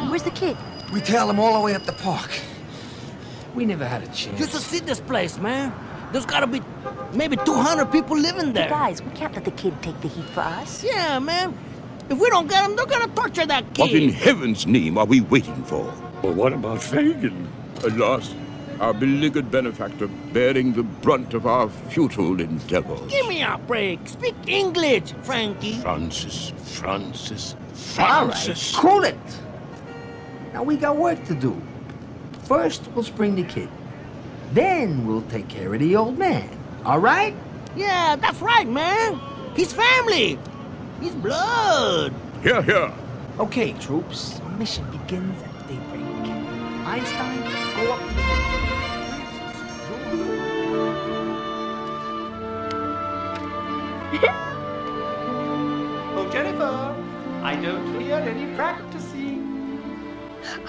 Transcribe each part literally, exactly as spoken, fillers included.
And where's the kid? We tailed him all the way up the park. We never had a chance. You should see this place, man. There's gotta be maybe two hundred people living there. Hey guys, we can't let the kid take the heat for us. Yeah, man. If we don't get him, they're gonna torture that kid. What in heaven's name are we waiting for? Well, what about Fagin? Alas, our beleaguered benefactor bearing the brunt of our futile endeavors. Give me a break. Speak English, Frankie. Francis, Francis, Francis. All right, cool it. Now we got work to do. First, we'll spring the kid. Then we'll take care of the old man. All right? Yeah, that's right, man. He's family. He's blood. Here, here. Okay, troops. Mission begins at daybreak. Einstein, go up. Oh, Jennifer, I don't hear any practicing.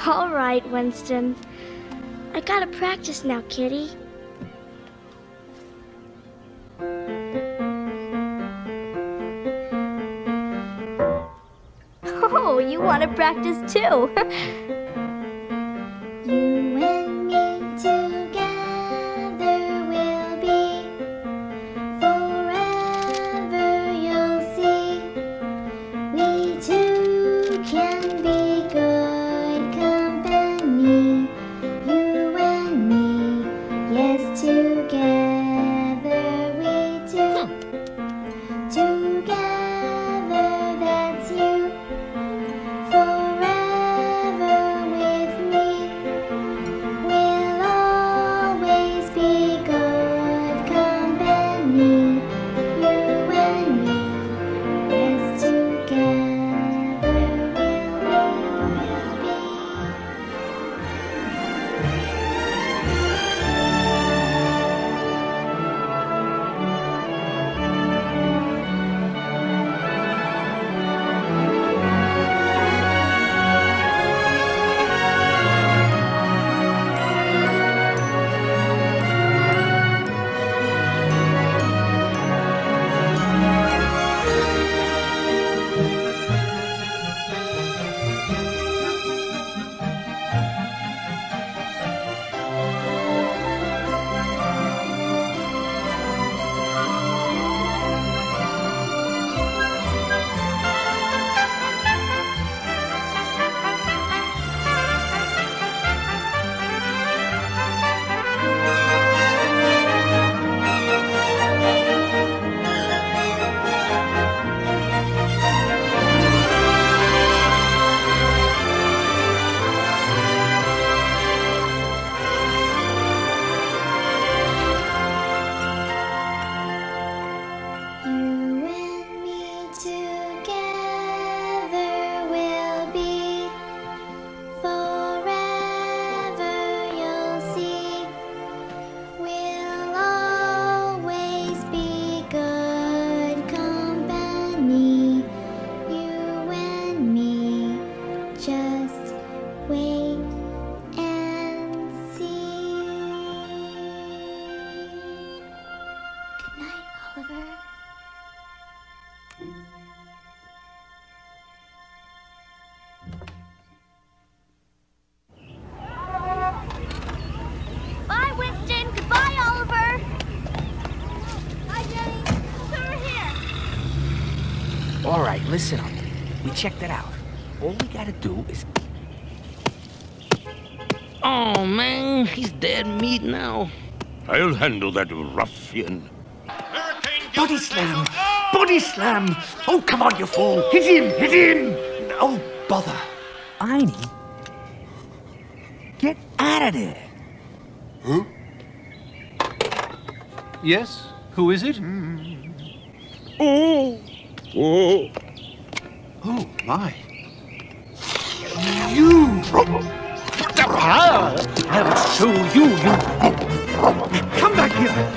All right, Winston. I gotta practice now, Kitty. Oh, you wanna practice too? You and me together will be forever, you'll see. We two can be good company. You and me, yes, together we do. Together, that's you. Forever with me, we'll always be good company. You and me, yes, together we'll be. You and me together will be forever, you'll see. We'll always be good company. You and me, just wait and see. Good night, Oliver. Bye, Winston. Goodbye, Oliver. Bye, Jenny. Over here. All right, listen up. We checked it out. All we gotta do is... Oh, man. He's dead meat now. I'll handle that ruffian. Body slam! Body slam! Oh, come on, you fool! Hit him! Hit him! Oh, bother. Einie, get out of there. Huh? Yes? Who is it? Mm. Oh! Oh! Oh, my. You! Ah! I'll show you, you... Come back here!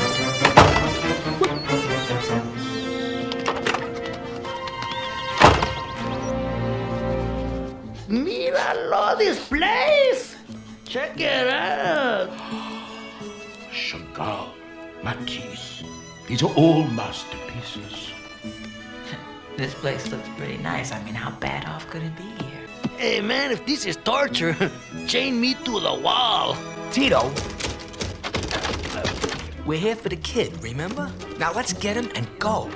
Míralo, this place! Check it out! Chagall, Matisse, these are all masterpieces. This place looks pretty nice. I mean, how bad off could it be here? Hey, man, if this is torture, chain me to the wall. Tito, we're here for the kid, remember? Now let's get him and go.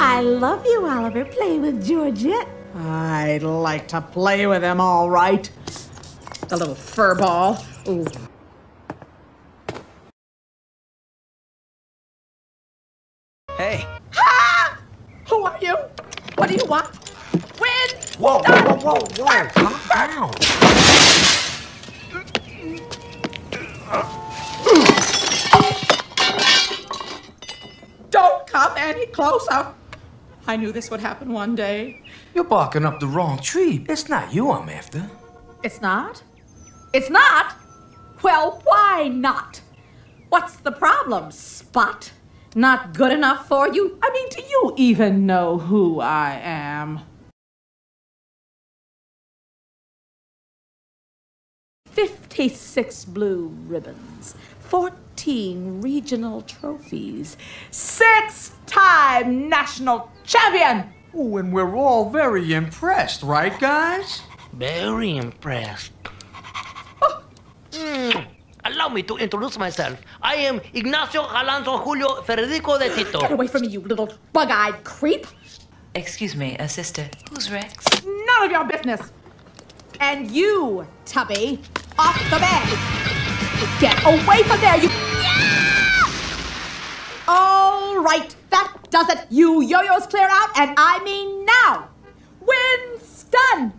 I love you, Oliver. Play with Georgette. I'd like to play with him, all right. A little furball. Ooh. Hey. Ha! Who are you? What do you want? Win! Whoa, whoa, whoa, whoa, whoa. Calm down. Don't come any closer. I knew this would happen one day. You're barking up the wrong tree. It's not you I'm after. It's not? It's not? Well, why not? What's the problem, Spot? Not good enough for you? I mean, do you even know who I am? fifty-six blue ribbons, fourteen regional trophies, six-time national champion! Oh, and we're all very impressed, right, guys? Very impressed. Oh. Mm. Allow me to introduce myself. I am Ignacio Alonso Julio Federico de Tito. Get away from me, you little bug-eyed creep. Excuse me, a sister. Who's Rex? None of your business. And you, Tubby, off the bed. Get away from there, you... Yeah! All right, that does it. You yo-yos clear out, and I mean now. Winston!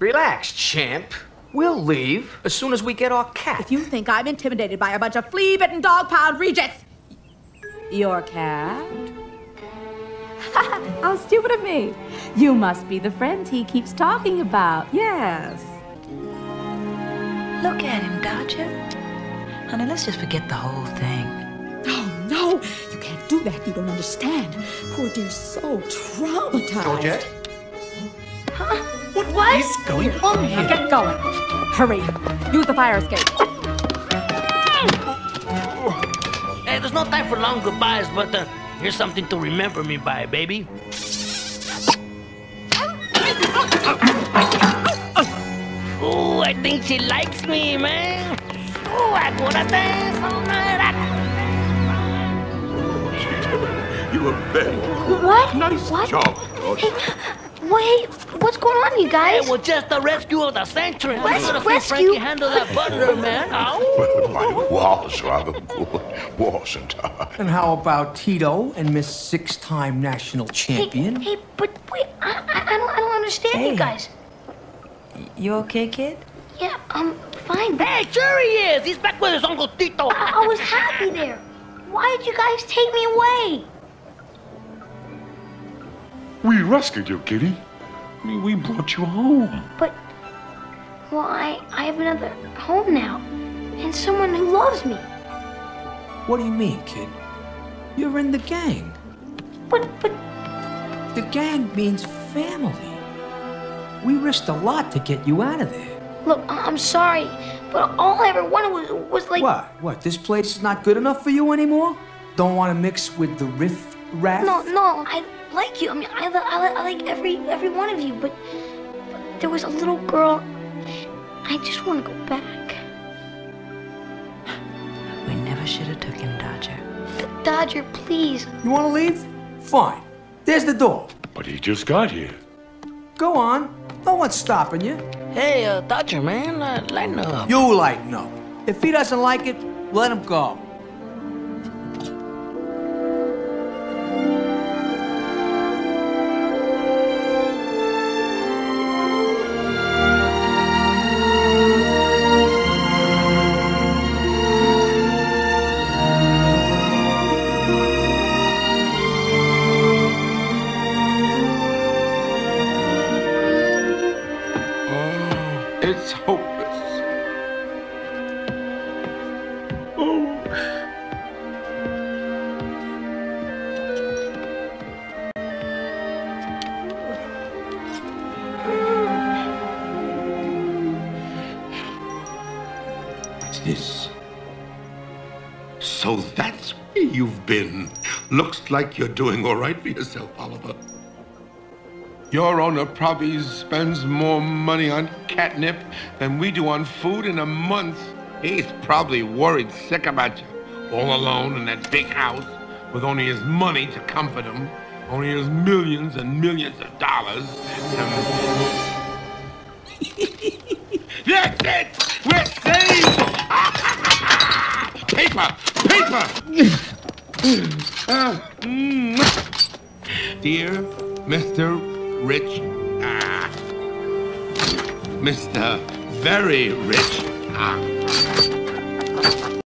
Relax, champ. We'll leave as soon as we get our cat. If you think I'm intimidated by a bunch of flea-bitten dog-pound rejects... Your cat? How stupid of me. You must be the friend he keeps talking about, yes. Look at him, Dodger. Honey, let's just forget the whole thing. Oh, no. You can't do that. You don't understand. Poor dear soul, traumatized. Georgette? Huh? What, what is going on here? Get going. Hurry. Use the fire escape. Hey, there's no time for long goodbyes, but uh, here's something to remember me by, baby. Oh, I think she likes me, man. Oh, I wanna dance all night. You were very cool. What? Nice what? job, George. Wait, what's going on, you guys? Hey, well, just the rescue of the century. Rescue? Rescue? Handle that butter, man. Walls, Robert. Walls and time. And how about Tito and Miss Six-Time National Champion? Hey, hey but wait, I, I, I, don't, I don't understand hey. you guys. You okay, kid? Yeah, I'm fine. Hey, sure he is. He's back with his Uncle Tito. I, I was happy there. Why did you guys take me away? We rescued you, Kitty. I mean, we brought you home. But, well, I, I have another home now. And someone who loves me. What do you mean, kid? You're in the gang. But, but... The gang means family. We risked a lot to get you out of there. Look, I'm sorry, but all I ever wanted was, was like... What? What, this place is not good enough for you anymore? Don't want to mix with the riff-raff? No, no, I... like you. I mean, I, I, I like every every one of you, but, but there was a little girl. I just want to go back. We never should have took him, Dodger. But Dodger, please. You want to leave? Fine. There's the door. But he just got here. Go on. No one's stopping you. Hey, uh, Dodger, man, uh, lighten up. You lighten up. If he doesn't like it, let him go. It's hopeless. Oh. What's this? So that's where you've been. Looks like you're doing all right for yourself, Oliver. Your owner probably spends more money on catnip than we do on food in a month. He's probably worried sick about you, all alone in that big house with only his money to comfort him, only his millions and millions of dollars. That's it! We're saved! Paper! Paper! uh, mm. Dear Mister Rich, ah, Mister Very Rich, ah.